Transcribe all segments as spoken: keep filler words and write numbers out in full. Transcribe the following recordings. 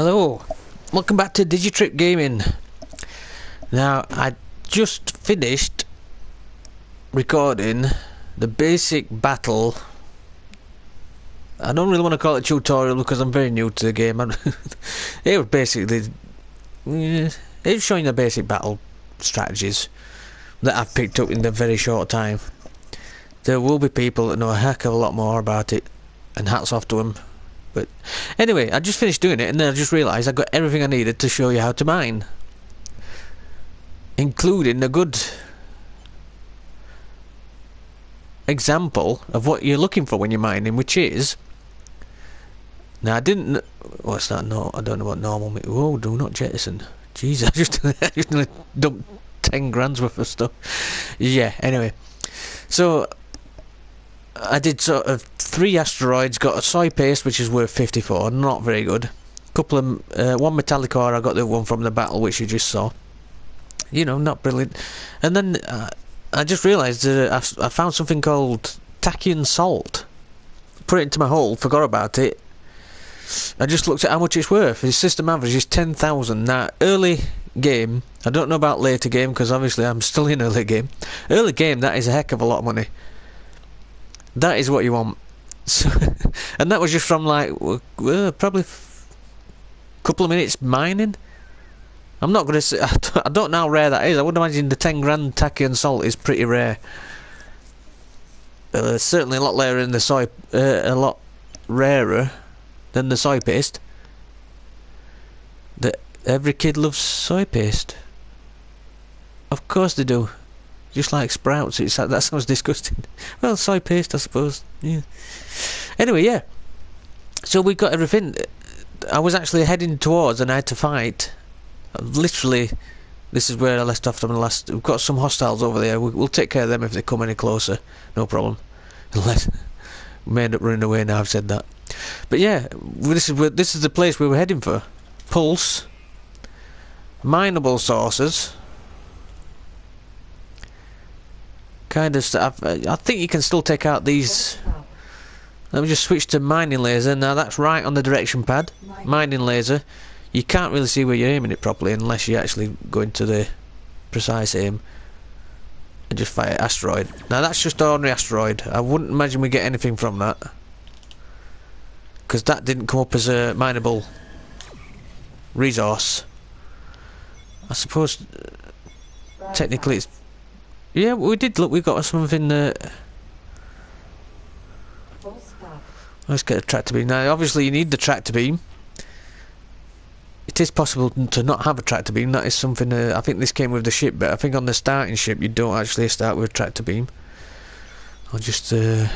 Hello, welcome back to Digitrip Gaming. Now, I just finished recording the basic battle. I don't really want to call it a tutorial because I'm very new to the game. It was basically it was showing the basic battle strategies that I've picked up in a very short time. There will be people that know a heck of a lot more about it, and hats off to them. But anyway, I just finished doing it and then I just realised I got everything I needed to show you how to mine, including a good example of what you're looking for when you're mining, which is... Now I didn't... What's that? No, I don't know what normal means. Whoa, do not jettison. Jeez, I just, I just dumped ten grand's worth of stuff. Yeah, anyway. So I did sort of three asteroids, got a soy paste which is worth fifty-four, not very good. Couple of uh, one metallic ore, I got the one from the battle which you just saw. You know, not brilliant. And then uh, I just realised that I, I found something called tachyon salt. Put it into my hole, forgot about it. I just looked at how much it's worth. His system average is ten thousand. Now, early game, I don't know about later game because obviously I'm still in early game. Early game, that is a heck of a lot of money. That is what you want. So, and that was just from like uh, probably a couple of minutes mining. I'm not gonna say, I, don't, I don't know how rare that is. I would imagine the ten grand tachyon salt is pretty rare. Uh, certainly a lot rarer than the soy, uh, a lot rarer than the soy paste. That every kid loves soy paste. Of course they do. Just like sprouts, it's like, that sounds disgusting. Well, soy paste, I suppose. Yeah. Anyway, yeah. So we got everything. I was actually heading towards, and I had to fight. Literally, this is where I left off from the last. We've got some hostiles over there. We, we'll take care of them if they come any closer. No problem. Unless we may end up running away. Now I've said that. But yeah, this is where, this is the place we were heading for. Pulse, mineable sources. Kind of stuff. I think you can still take out these. Let me just switch to mining laser. Now that's right on the direction pad. Mining laser. You can't really see where you're aiming it properly unless you actually go into the precise aim and just fire asteroid. Now that's just ordinary asteroid. I wouldn't imagine we get anything from that because that didn't come up as a mineable resource. I suppose technically it's... Yeah, we did look. We got something. Uh, let's get a tractor beam. Now, obviously, you need the tractor beam. It is possible to not have a tractor beam. That is something. Uh, I think this came with the ship, but I think on the starting ship, you don't actually start with a tractor beam. I'll just. Uh,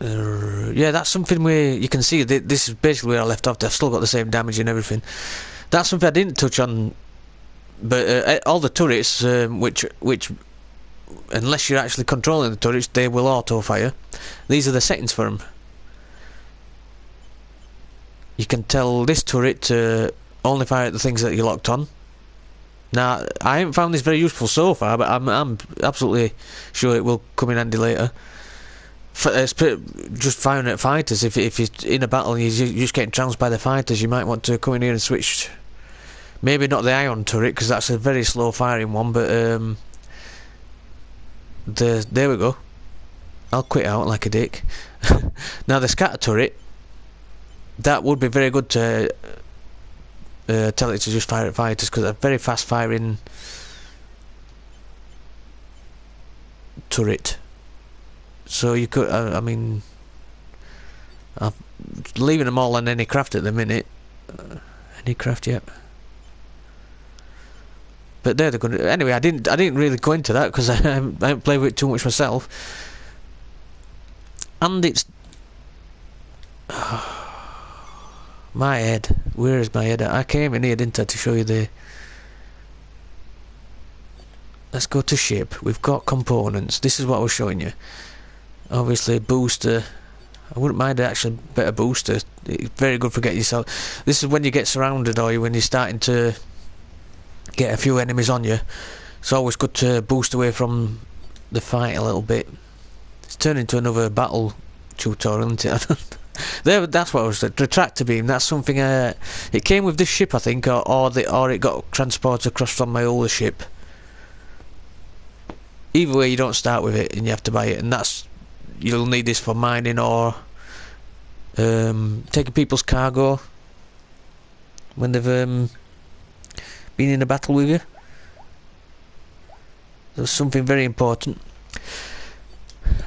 uh, yeah, that's something where you can see that this is basically where I left off. I've still got the same damage and everything. That's something I didn't touch on, but uh, all the turrets, um, which which, unless you're actually controlling the turrets, they will auto fire. These are the settings for them. You can tell this turret to only fire at the things that you're locked on. Now, I haven't found this very useful so far, but I'm I'm absolutely sure it will come in handy later. It's just firing at fighters. If if you're in a battle and you're just getting trounced by the fighters, you might want to come in here and switch. Maybe not the ion turret because that's a very slow firing one. But um, the there we go. I'll quit out like a dick. Now the scatter turret, that would be very good to uh, tell it to just fire at fighters because they're very fast firing turret. So you could, uh, I mean, I'm leaving them all on any craft at the minute. Uh, any craft, yep. But they're the good. Anyway, I didn't, I didn't really go into that because I haven't, I haven't played with it too much myself. And it's oh, my head. Where is my head at? I came in here, didn't I, to show you the. Let's go to ship. We've got components. This is what I was showing you. Obviously a booster, I wouldn't mind actually a better booster, it's very good for getting yourself, this is when you get surrounded or when you're starting to get a few enemies on you, it's always good to boost away from the fight a little bit, it's turn into another battle tutorial, isn't it? There, that's what I was. The tractor beam. That's something. Uh, it came with this ship, I think, or or, the, or it got transported across from my older ship. Either way, you don't start with it, and you have to buy it. And that's, you'll need this for mining or um, taking people's cargo when they've um, been in a battle with you. There's something very important.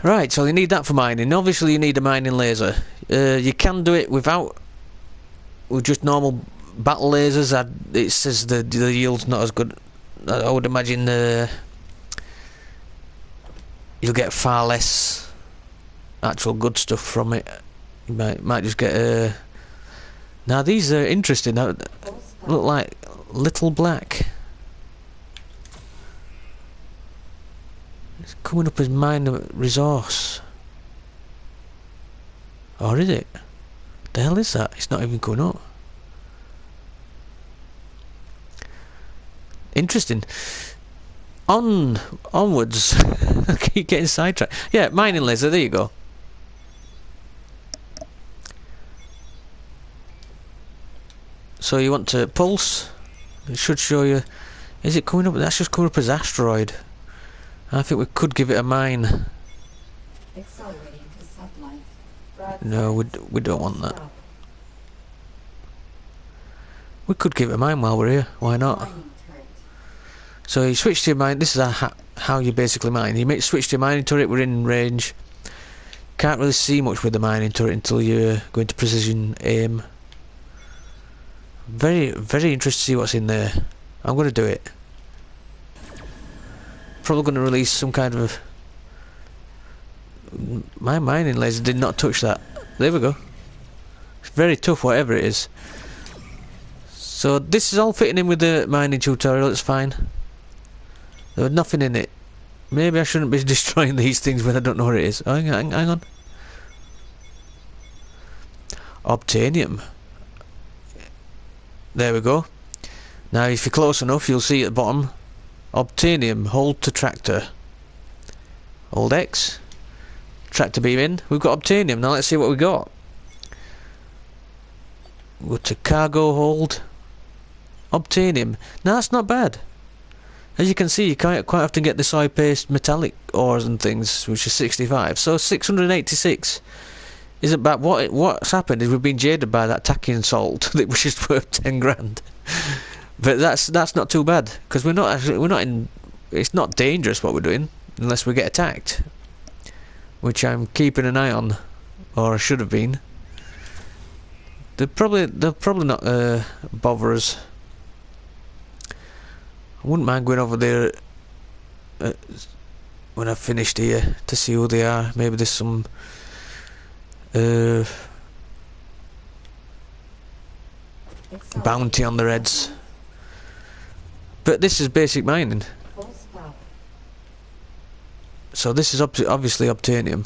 Right, so you need that for mining. Obviously you need a mining laser. Uh, you can do it without, with just normal battle lasers. I, it says the, the yield's not as good. I would imagine the, you'll get far less actual good stuff from it. You might, might just get a... Uh, now these are interesting. They look like little black. It's coming up as mine resource. Or is it? The hell is that? It's not even going up. Interesting. On onwards. I keep getting sidetracked. Yeah, mining laser, there you go. So you want to pulse. It should show you. Is it coming up? That's just coming up as asteroid. I think we could give it a mine. No, we, d we don't want that. We could give it a mine while we're here. Why not? So you switch to your mine. This is how, how you basically mine. You make, switch to your mining turret. We're in range. Can't really see much with the mining turret until you're going to precision aim. Very, very interested to see what's in there. I'm going to do it. Probably going to release some kind of... My mining laser did not touch that. There we go. It's very tough, whatever it is. So this is all fitting in with the mining tutorial, it's fine. There was nothing in it. Maybe I shouldn't be destroying these things when I don't know what it is. Oh, hang, hang, hang on. Obtainium. There we go. Now if you're close enough, you'll see at the bottom. Obtainium, hold to tractor. Hold X. Tractor beam in. We've got Obtainium. Now let's see what we got. Go to cargo hold. Obtainium. Now that's not bad. As you can see, you quite, quite often get the soy paste metallic ores and things, which is sixty-five. So six hundred eighty-six isn't bad. What it, what's happened is we've been jaded by that tachyon salt, which is worth ten grand. But that's that's not too bad because we're not actually, we're not in. It's not dangerous what we're doing unless we get attacked, which I'm keeping an eye on, or I should have been. They're probably they'll probably not uh, bother us. I wouldn't mind going over there uh, when I've finished here to see who they are. Maybe there's some. Uh, bounty on the reds. But this is basic mining. So this is ob obviously Obtainium,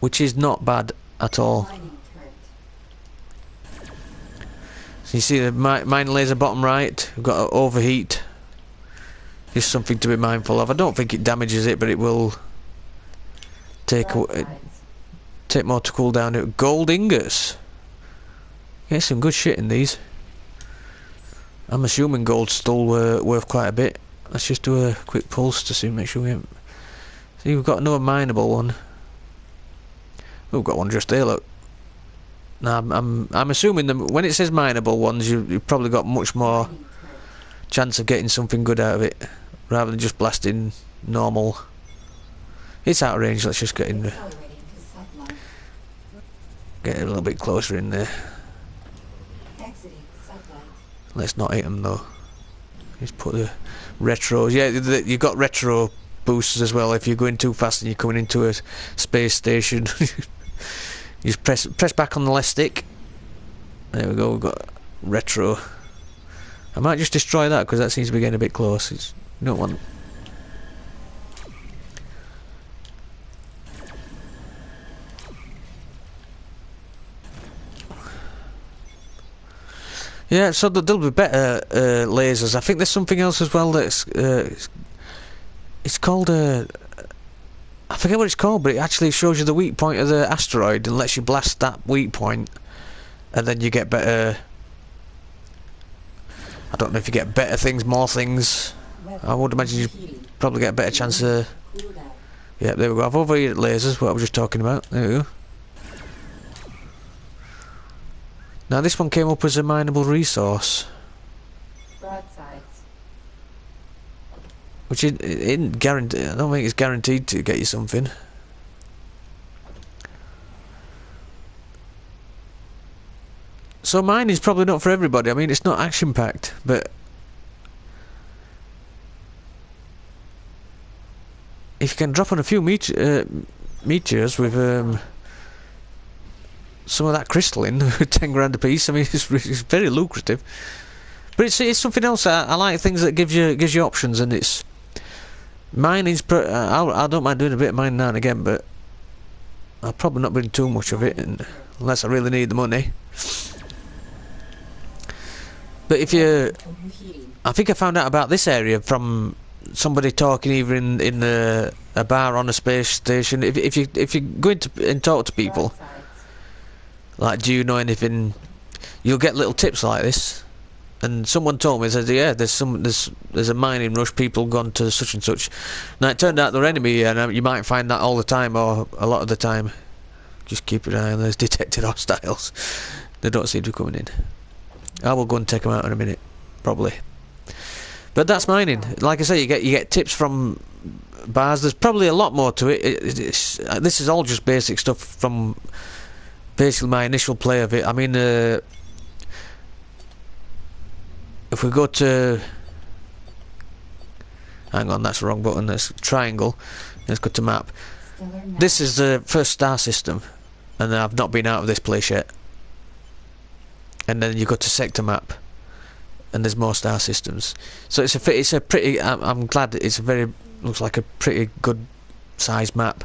which is not bad at all. So you see the mi mine laser bottom right. We've got to overheat. Just something to be mindful of. I don't think it damages it, but it will take it, take more to cool down. Gold ingots. Get some good shit in these. I'm assuming gold's still uh, worth quite a bit. Let's just do a quick pulse to see, make sure we haven't... See, we've got another mineable one. We've got one just there, look. Now, I'm, I'm, I'm assuming the, when it says mineable ones, you, you've probably got much more chance of getting something good out of it, rather than just blasting normal. It's out of range, let's just get in there. Get a little bit closer in there. Let's not hit them though. Just put the retros. Yeah, the, you've got retro boosters as well. If you're going too fast and you're coming into a space station, you just press press back on the left stick. There we go. We've got retro. I might just destroy that because that seems to be getting a bit close. It's, you don't want. Yeah, so there'll be better uh, lasers. I think there's something else as well that's... Uh, it's called a... I forget what it's called, but it actually shows you the weak point of the asteroid and lets you blast that weak point, and then you get better. I don't know if you get better things, more things. I would imagine you probably get a better chance of. Yeah, there we go. I've overheated lasers, what I was just talking about. There we go. Now this one came up as a mineable resource, which it, it isn't guaranteed. I don't think it's guaranteed to get you something. So mine is probably not for everybody. I mean, it's not action packed, but if you can drop on a few meteor, uh, meteors with um, some of that crystalline, ten grand a piece. I mean, it's, it's very lucrative, but it's it's something else. I, I like things that gives you gives you options, and it's mining's. Pr I I don't mind doing a bit of mining now and again, but I'll probably not bring too much of it, and, unless I really need the money. But if you, I think I found out about this area from somebody talking either in in the a bar on a space station. If if you if you go into and talk to people, like, do you know anything? You'll get little tips like this. And someone told me, said, yeah, there's some there's there's a mining rush. People gone to such and such. Now it turned out they're enemy, and you might find that all the time or a lot of the time. Just keep an eye on those detected hostiles. They don't seem to be coming in. I will go and take them out in a minute, probably. But that's mining. Like I say, you get you get tips from bars. There's probably a lot more to it. it it's, this is all just basic stuff from basically my initial play of it. I mean, uh, if we go to, hang on, that's the wrong button. That's triangle. Let's go to map. This is the first star system, and I've not been out of this place yet. And then you go to sector map, and there's more star systems. So it's a it's a pretty. I'm, I'm glad it's a very looks like a pretty good size map.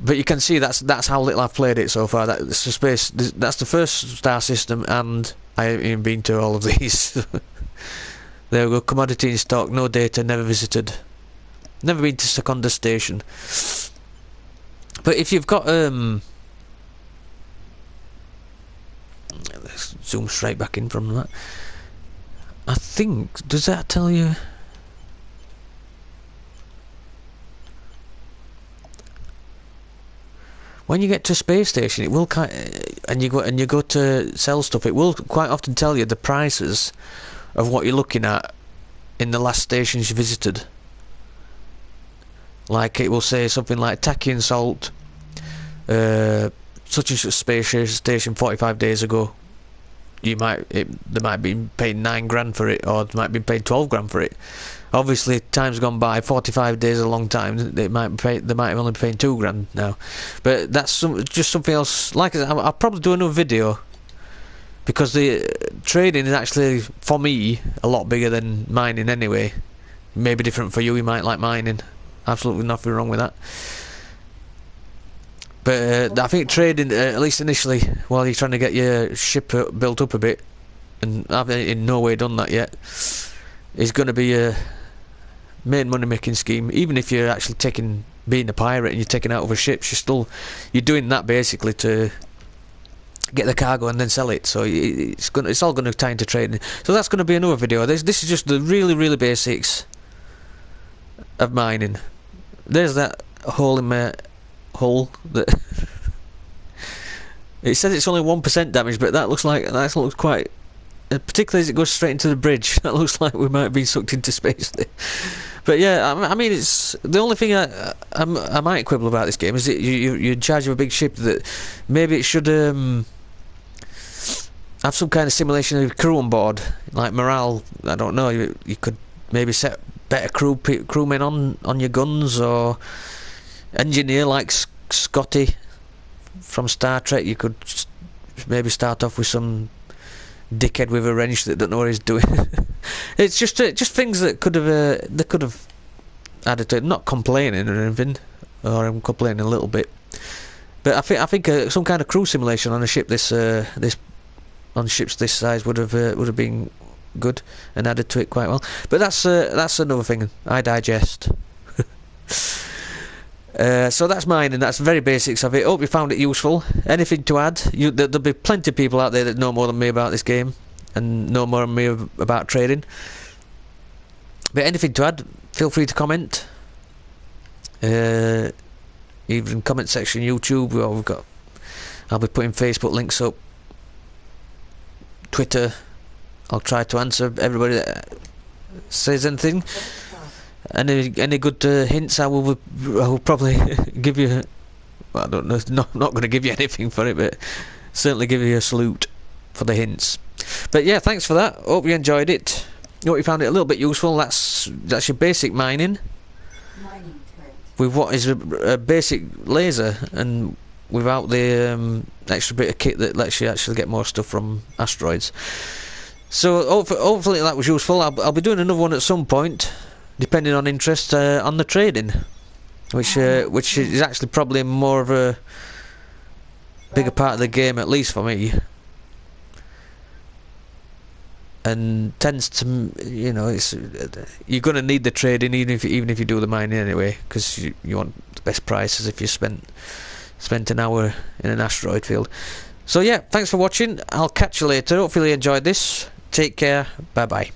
But you can see that's that's how little I've played it so far. That's the space. That's the first star system, and I haven't even been to all of these. There we go. Commodity in stock. No data. Never visited. Never been to Secunda Station. But if you've got um. Let's zoom straight back in from that. I think, does that tell you? When you get to a space station, it will kind of, and you go and you go to sell stuff, it will quite often tell you the prices of what you're looking at in the last stations you visited. Like it will say something like tachyon salt, uh, such and such space station forty-five days ago. You might it, they might be paid nine grand for it, or they might be paid twelve grand for it. Obviously, time's gone by. Forty-five days is a long time. They might be paid, they might have only been paying two grand now. But that's some, just something else. Like I said, I'll probably do another video because the trading is actually for me a lot bigger than mining anyway. Maybe different for you. You might like mining. Absolutely nothing wrong with that. But uh, I think trading, uh, at least initially, while you're trying to get your ship built up a bit, and I've in no way done that yet, is going to be a main money-making scheme. Even if you're actually taking, being a pirate and you're taking out other ships, you're still, you're doing that basically to get the cargo and then sell it. So it's going, it's all going to tie into trading. So that's going to be another video. This, this is just the really, really basics of mining. There's that hole in my hole that it says it's only one percent damage, but that looks like that looks quite. Uh, particularly as it goes straight into the bridge, that looks like we might be sucked into space. There. But yeah, I, I mean, it's the only thing I, I I might quibble about this game is that you you you're in charge of a big ship that maybe it should um have some kind of simulation of crew on board, like morale. I don't know. You you could maybe set better crew crewmen on on your guns or. Engineer like S Scotty from Star Trek. You could maybe start off with some dickhead with a wrench that don't know what he's doing. It's just uh, just things that could have uh, they could have added to it. Not complaining or anything, or I'm complaining a little bit. But I think I think uh, some kind of crew simulation on a ship this uh, this on ships this size would have uh, would have been good and added to it quite well. But that's uh, that's another thing I digest. Uh, so that's mine, and that's the very basics of it. Hope you found it useful. Anything to add? You, there, there'll be plenty of people out there that know more than me about this game and know more than me about trading. But anything to add, feel free to comment. Uh, even comment section, YouTube. Well, we've got. I'll be putting Facebook links up. Twitter. I'll try to answer everybody that says anything. Any any good uh, hints? I will I will probably give you. Well, I don't know. No, I'm not going to give you anything for it, but certainly give you a salute for the hints. But yeah, thanks for that. Hope you enjoyed it. Hope you found it a little bit useful. That's that's your basic mining. Mining with what is a, a basic laser, and without the um, extra bit of kit that lets you actually get more stuff from asteroids. So hopefully, hopefully that was useful. I'll, I'll be doing another one at some point, depending on interest, uh, on the trading, which uh, which is actually probably more of a bigger part of the game, at least for me, and tends to, you know, it's you're going to need the trading even if even if you do the mining anyway, because you, you want the best prices if you spent spent an hour in an asteroid field. So yeah, thanks for watching. I'll catch you later. Hopefully you enjoyed this. Take care. Bye bye.